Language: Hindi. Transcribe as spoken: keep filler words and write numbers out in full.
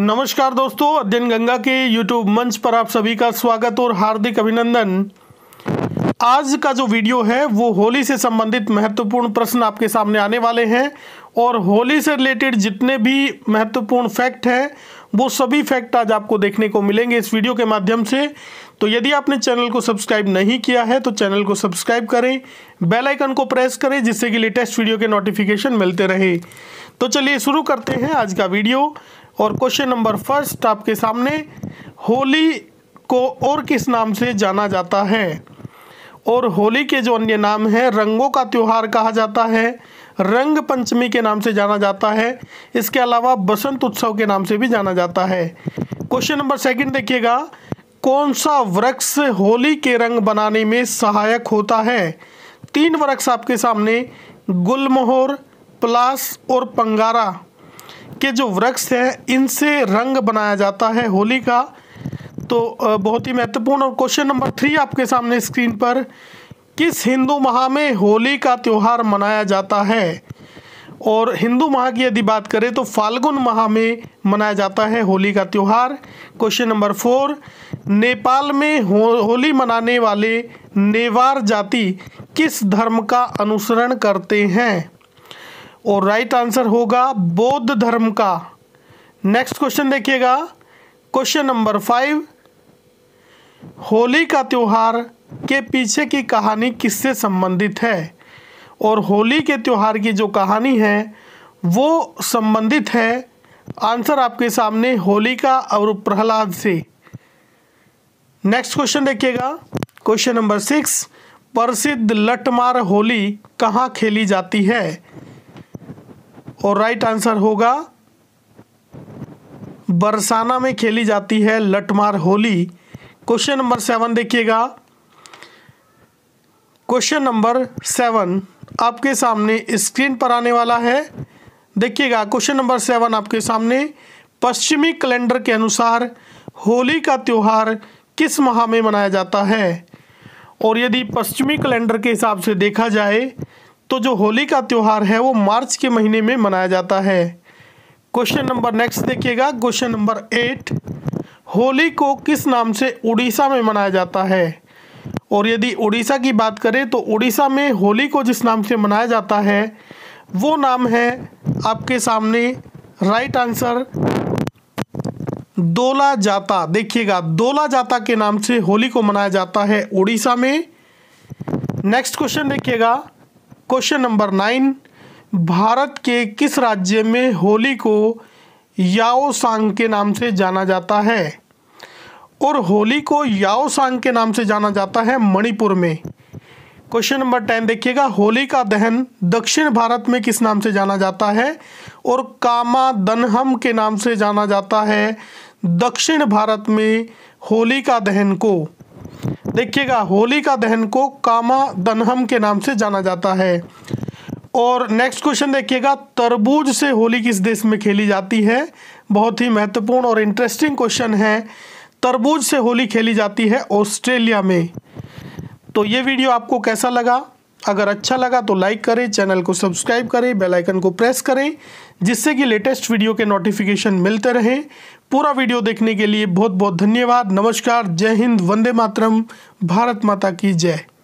नमस्कार दोस्तों, अध्ययन गंगा के यूट्यूब मंच पर आप सभी का स्वागत और हार्दिक अभिनंदन। आज का जो वीडियो है वो होली से संबंधित महत्वपूर्ण प्रश्न आपके सामने आने वाले हैं और होली से रिलेटेड जितने भी महत्वपूर्ण फैक्ट हैं वो सभी फैक्ट आज आपको देखने को मिलेंगे इस वीडियो के माध्यम से। तो यदि आपने चैनल को सब्सक्राइब नहीं किया है तो चैनल को सब्सक्राइब करें, बेल आइकन को प्रेस करें जिससे कि लेटेस्ट वीडियो के नोटिफिकेशन मिलते रहे। तो चलिए शुरू करते हैं आज का वीडियो। और क्वेश्चन नंबर फर्स्ट आपके सामने, होली को और किस नाम से जाना जाता है? और होली के जो अन्य नाम हैं, रंगों का त्यौहार कहा जाता है, रंग पंचमी के नाम से जाना जाता है, इसके अलावा बसंत उत्सव के नाम से भी जाना जाता है। क्वेश्चन नंबर सेकंड देखिएगा, कौन सा वृक्ष होली के रंग बनाने में सहायक होता है? तीन वृक्ष आपके सामने, गुलमोहर, पलास और पंगारा के जो वृक्ष हैं इनसे रंग बनाया जाता है होली का। तो बहुत ही महत्वपूर्ण। और क्वेश्चन नंबर थ्री आपके सामने स्क्रीन पर, किस हिंदू माह में होली का त्यौहार मनाया जाता है? और हिंदू माह की यदि बात करें तो फाल्गुन माह में मनाया जाता है होली का त्यौहार। क्वेश्चन नंबर फोर, नेपाल में हो, होली मनाने वाले नेवार जाति किस धर्म का अनुसरण करते हैं? और राइट आंसर होगा बौद्ध धर्म का। नेक्स्ट क्वेश्चन देखिएगा, क्वेश्चन नंबर फाइव, होली का त्यौहार के पीछे की कहानी किससे संबंधित है? और होली के त्यौहार की जो कहानी है वो संबंधित है, आंसर आपके सामने, होलिका और प्रहलाद से। नेक्स्ट क्वेश्चन देखिएगा, क्वेश्चन नंबर सिक्स, प्रसिद्ध लठमार होली कहाँ खेली जाती है? और राइट आंसर होगा बरसाना में खेली जाती है Lathmar Holi. Question number seven देखिएगा, क्वेश्चन नंबर सेवन आपके सामने स्क्रीन पर आने वाला है। देखिएगा क्वेश्चन नंबर सेवन आपके सामने, पश्चिमी कैलेंडर के अनुसार होली का त्यौहार किस माह में मनाया जाता है? और यदि पश्चिमी कैलेंडर के हिसाब से देखा जाए तो जो होली का त्यौहार है वो मार्च के महीने में मनाया जाता है। क्वेश्चन नंबर नेक्स्ट देखिएगा, क्वेश्चन नंबर एट, होली को किस नाम से उड़ीसा में मनाया जाता है? और यदि उड़ीसा की बात करें तो उड़ीसा में होली को जिस नाम से मनाया जाता है वो नाम है आपके सामने, राइट आंसर, दोला जाता। देखिएगा दोला जाता के नाम से होली को मनाया जाता है उड़ीसा में। नेक्स्ट क्वेश्चन देखिएगा, क्वेश्चन नंबर नाइन, भारत के किस राज्य में होली को याओसांग के नाम से जाना जाता है? और होली को याओसांग के नाम से जाना जाता है मणिपुर में। क्वेश्चन नंबर टेन देखिएगा, होली का दहन दक्षिण भारत में किस नाम से जाना जाता है? और कामादनहम के नाम से जाना जाता है दक्षिण भारत में होली का दहन को। देखिएगा होली का दहन को कामादनहम के नाम से जाना जाता है। और नेक्स्ट क्वेश्चन देखिएगा, तरबूज से होली किस देश में खेली जाती है? बहुत ही महत्वपूर्ण और इंटरेस्टिंग क्वेश्चन है। तरबूज से होली खेली जाती है ऑस्ट्रेलिया में। तो ये वीडियो आपको कैसा लगा? अगर अच्छा लगा तो लाइक करें, चैनल को सब्सक्राइब करें, बेल आइकन को प्रेस करें जिससे कि लेटेस्ट वीडियो के नोटिफिकेशन मिलते रहें। पूरा वीडियो देखने के लिए बहुत बहुत धन्यवाद। नमस्कार, जय हिंद, वंदे मातरम, भारत माता की जय।